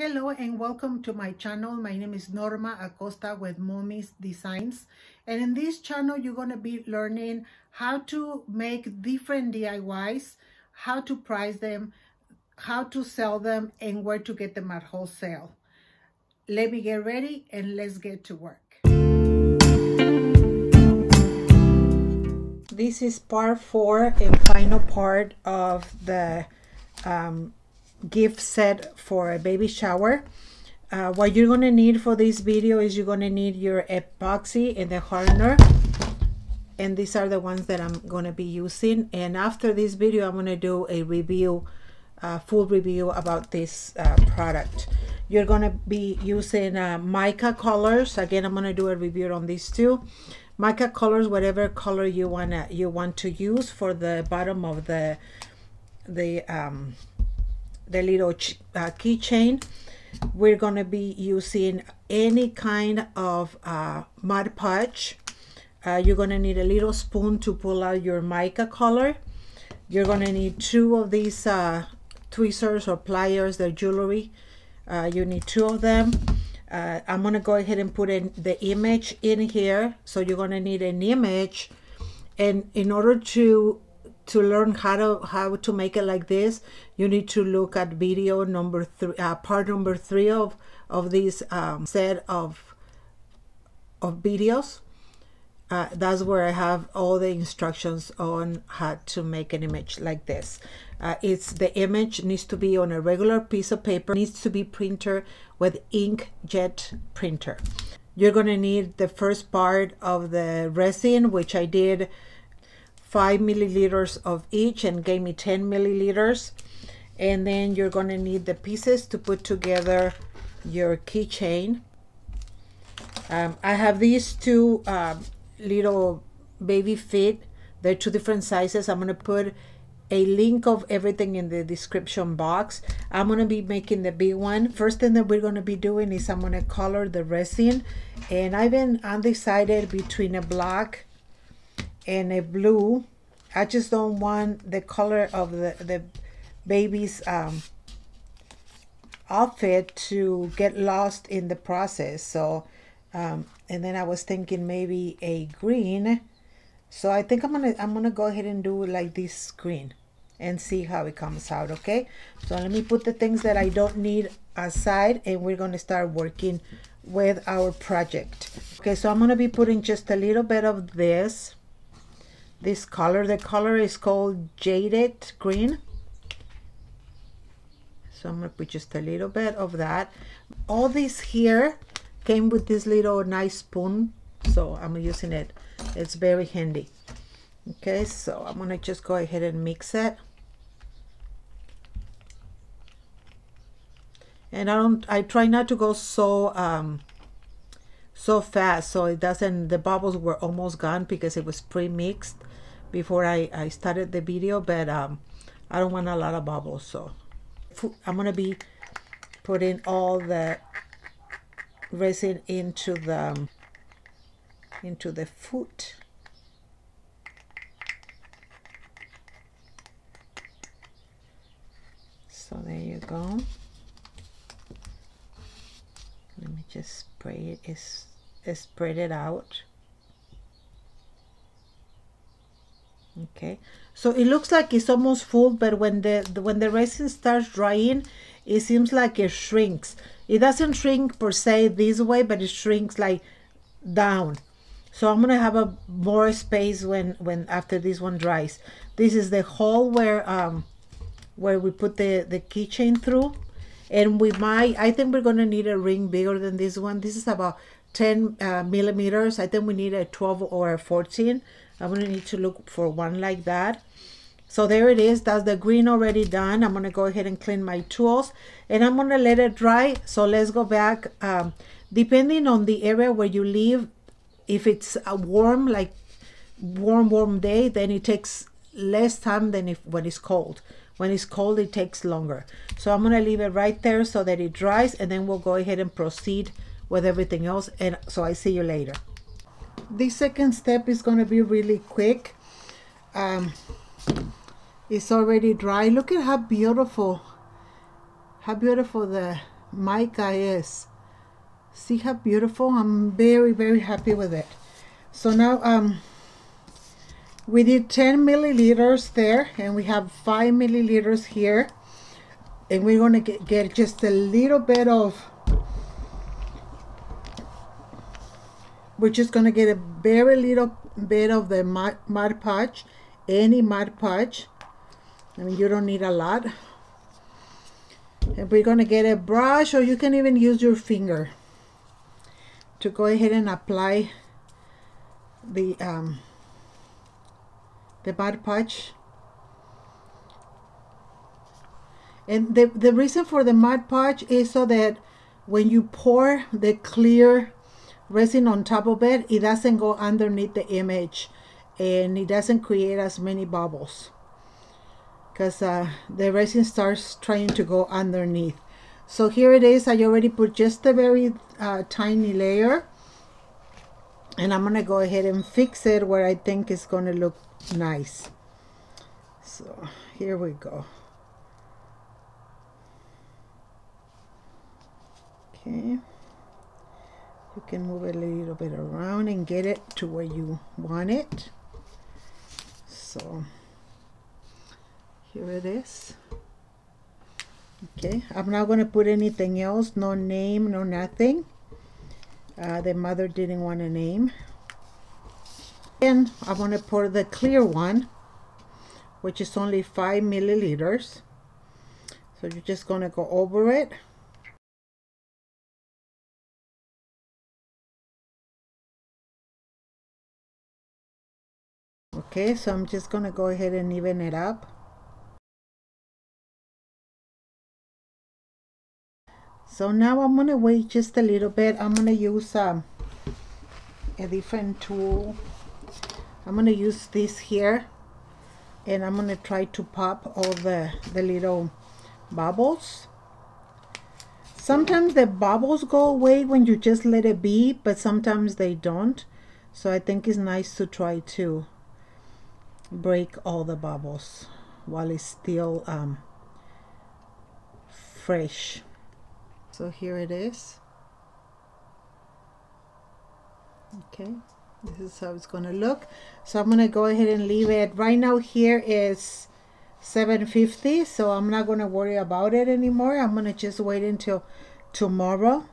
Hello and welcome to my channel. My name is Norma Acosta with Momis Designs, and in this channel you're going to be learning how to make different DIYs, how to price them, how to sell them, and where to get them at wholesale. Let me get ready and let's get to work. This is part 4 and final part of the gift set for a baby shower. What you're going to need for this video is you're going to need your epoxy and the hardener, and these are the ones that I'm going to be using. And after this video I'm going to do a review, full review about this product. You're going to be using mica colors. Again, I'm going to do a review on these too. Mica colors, whatever color you want to use for the bottom of the little keychain. We're going to be using any kind of Mod Podge. You're going to need a little spoon to pull out your mica color. You're going to need 2 of these tweezers or pliers, they're jewelry. You need 2 of them. I'm going to go ahead and put in the image in here. So you're going to need an image, and in order to learn how to make it like this, you need to look at video number 3, part number 3 of this set of videos. That's where I have all the instructions on how to make an image like this. It's the image needs to be on a regular piece of paper, needs to be printed with inkjet printer. You're going to need the first part of the resin, which I did 5 milliliters of each and gave me 10 milliliters, and then you're going to need the pieces to put together your keychain. I have these 2 little baby feet. They're 2 different sizes. I'm going to put a link of everything in the description box. I'm going to be making the big one. First thing that we're going to be doing is I'm going to color the resin, and I've been undecided between a black and a blue. I just don't want the color of the baby's outfit to get lost in the process. So and then I was thinking maybe a green, so I think I'm gonna go ahead and do like this green and see how it comes out. Okay, so let me put the things that I don't need aside, and we're gonna start working with our project. Okay, so I'm gonna be putting just a little bit of this color. The color is called Jaded Green, so I'm gonna put just a little bit of that. All this here came with this little nice spoon, so I'm using it. It's very handy. Okay, so I'm gonna just go ahead and mix it, and I try not to go so fast, so it doesn't, the bubbles were almost gone because it was pre-mixed before I started the video, but I don't want a lot of bubbles, so I'm gonna be putting all the resin into the foot. So there you go. Let me just spray it. Spread it out. Okay, so it looks like it's almost full, but when the resin starts drying, it seems like it shrinks. It doesn't shrink per se this way, but it shrinks like down. So I'm gonna have a more space when after this one dries. This is the hole where we put the keychain through, and I think we're gonna need a ring bigger than this one. This is about 10 millimeters. I think we need a 12 or a 14. I'm gonna need to look for one like that. So there it is. That's the green already done. I'm gonna go ahead and clean my tools, and I'm gonna let it dry. So let's go back. Depending on the area where you live, if it's a warm, like warm day, then it takes less time than if when it's cold. When it's cold, it takes longer. So I'm gonna leave it right there so that it dries, and then we'll go ahead and proceed with everything else. And so I see you later. This second step is going to be really quick. It's already dry. Look at how beautiful the mica is. See how beautiful? I'm very, very happy with it. So now we did 10 milliliters there, and we have 5 milliliters here, and we're going to get just a little bit of, we're just going to get a very little bit of the Mod Podge, any Mod Podge. I mean, you don't need a lot. And we're going to get a brush, or you can even use your finger to go ahead and apply the Mod Podge. And the reason for the Mod Podge is so that when you pour the clear resin on top of it, it doesn't go underneath the image, and it doesn't create as many bubbles, because the resin starts trying to go underneath. So here it is. I already put just a very tiny layer, and I'm gonna go ahead and fix it where I think it's gonna look nice. So here we go. Okay, you can move it a little bit around and get it to where you want it. So here it is. Okay, I'm not going to put anything else, no name, no nothing. The mother didn't want a name. And I want to pour the clear one, which is only 5 milliliters. So you're just going to go over it. Okay, so I'm just going to go ahead and even it up. So now I'm going to wait just a little bit. I'm going to use a different tool. I'm going to use this here, and I'm going to try to pop all the little bubbles. Sometimes the bubbles go away when you just let it be, but sometimes they don't. So I think it's nice to try to break all the bubbles while it's still fresh. So here it is. Okay, this is how it's going to look. So I'm going to go ahead and leave it. Right now here is 750, so I'm not going to worry about it anymore. I'm going to just wait until tomorrow.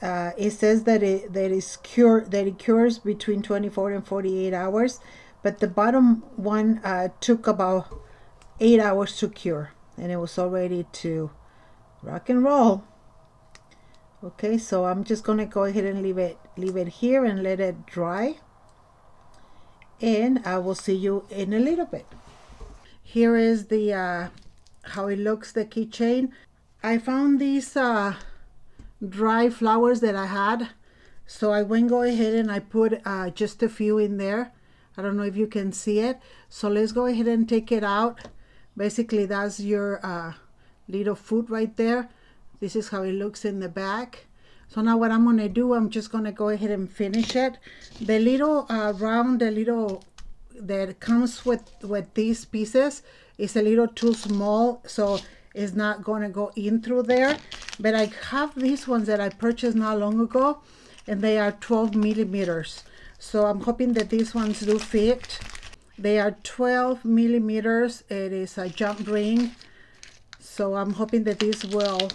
It says that it cures between 24 and 48 hours. But the bottom one took about 8 hours to cure, and it was all ready to rock and roll. Okay, so I'm just gonna go ahead and leave it here and let it dry, and I will see you in a little bit. Here is the how it looks, the keychain. I found these dry flowers that I had, so I went go ahead and I put just a few in there. I don't know if you can see it. So let's go ahead and take it out. Basically, that's your little foot right there. This is how it looks in the back. So now what I'm going to do, I'm just going to go ahead and finish it. The little round, the little that comes with these pieces is a little too small, so it's not going to go in through there. But I have these ones that I purchased not long ago, and they are 12 millimeters. So I'm hoping that these ones do fit. They are 12 millimeters. It is a jump ring. So I'm hoping that this will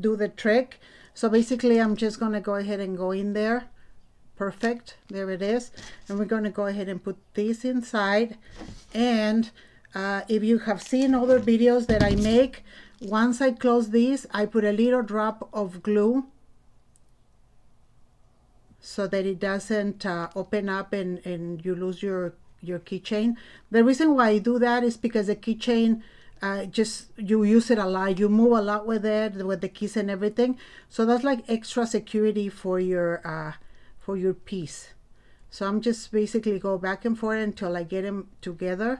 do the trick. So basically, I'm just going to go ahead and go in there. Perfect. There it is. And we're going to go ahead and put this inside. And if you have seen other videos that I make, once I close these, I put a little drop of glue, so that it doesn't open up and you lose your keychain. The reason why I do that is because the keychain, you use it a lot. You move a lot with it, with the keys and everything. So that's like extra security for your piece. So I'm just basically go back and forth until I get them together.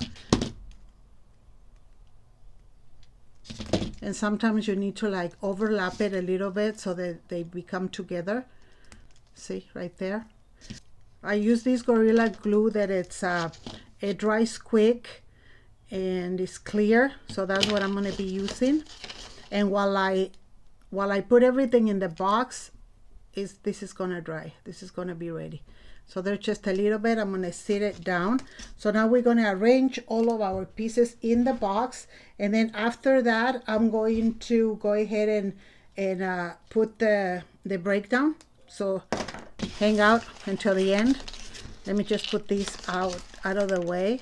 And sometimes you need to like overlap it a little bit so that they become together. See right there, I use this Gorilla Glue that it dries quick and it's clear, so that's what I'm going to be using. And while I put everything in the box, this is gonna dry. This is gonna be ready. So there's just a little bit. I'm gonna sit it down. So now we're gonna arrange all of our pieces in the box. And then after that, I'm going to go ahead and put the breakdown. So hang out until the end. Let me just put these out of the way.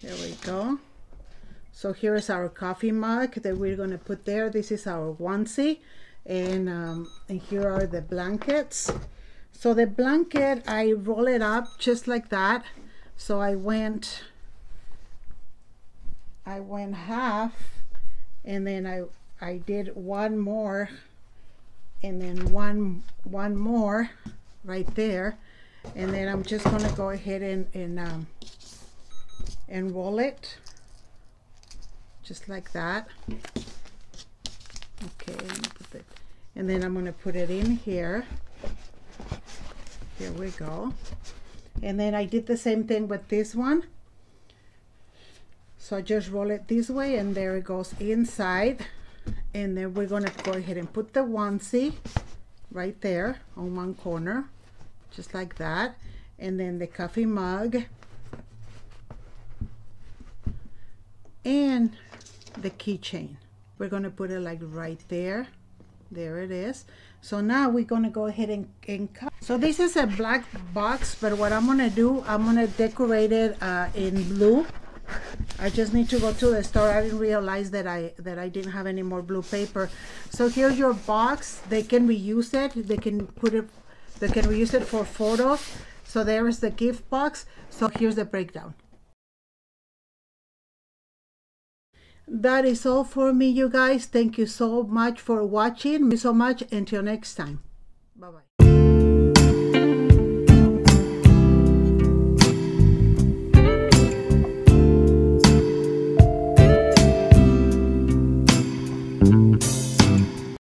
Here we go. So here is our coffee mug that we're gonna put there. This is our onesie, and here are the blankets. So the blanket, I roll it up just like that. So I went half, and then I did one more, and then one more right there, and then I'm just gonna go ahead and roll it. Just like that. Okay, and then I'm gonna put it in here. Here we go. And then I did the same thing with this one. So I just roll it this way, and there it goes inside. And then we're gonna go ahead and put the onesie right there on one corner, just like that. And then the coffee mug and the keychain, we're going to put it like right there. There it is. So now we're going to go ahead and cut. So this is a black box, but what I'm going to do, I'm going to decorate it in blue. I just need to go to the store. I didn't realize that I didn't have any more blue paper. So here's your box. They can reuse it. They can reuse it for photos. So there is the gift box. So here's the breakdown. That is all for me, you guys. Thank you so much for watching. Thank you so much. Until next time. Bye-bye.